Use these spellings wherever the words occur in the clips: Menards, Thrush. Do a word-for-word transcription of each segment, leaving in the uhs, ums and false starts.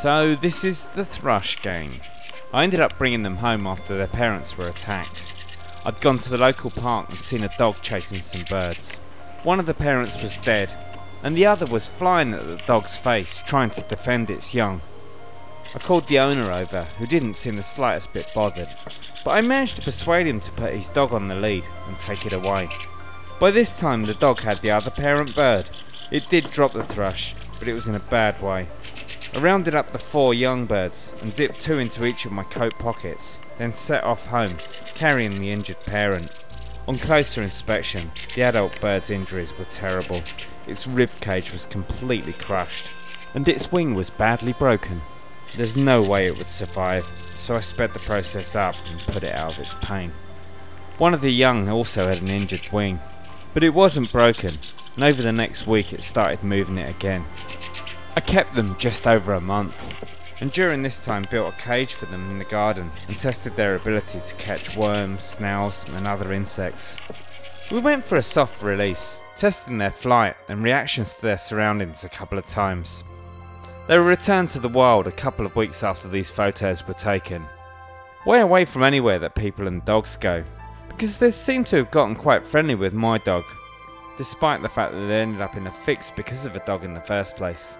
So this is the Thrush game. I ended up bringing them home after their parents were attacked. I'd gone to the local park and seen a dog chasing some birds. One of the parents was dead, and the other was flying at the dog's face, trying to defend its young. I called the owner over, who didn't seem the slightest bit bothered, but I managed to persuade him to put his dog on the lead and take it away. By this time the dog had the other parent bird. It did drop the thrush, but it was in a bad way. I rounded up the four young birds and zipped two into each of my coat pockets, then set off home, carrying the injured parent. On closer inspection, the adult bird's injuries were terrible. Its rib cage was completely crushed, and its wing was badly broken. There's no way it would survive, so I sped the process up and put it out of its pain. One of the young also had an injured wing, but it wasn't broken, and over the next week it started moving it again. I kept them just over a month, and during this time built a cage for them in the garden and tested their ability to catch worms, snails and other insects. We went for a soft release, testing their flight and reactions to their surroundings a couple of times. They were returned to the wild a couple of weeks after these photos were taken, way away from anywhere that people and dogs go, because they seem to have gotten quite friendly with my dog, despite the fact that they ended up in a fix because of a dog in the first place.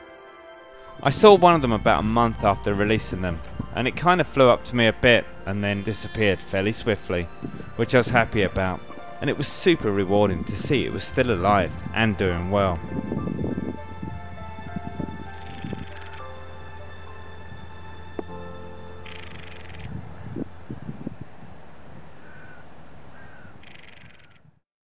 I saw one of them about a month after releasing them, and it kind of flew up to me a bit and then disappeared fairly swiftly, which I was happy about, and it was super rewarding to see it was still alive and doing well.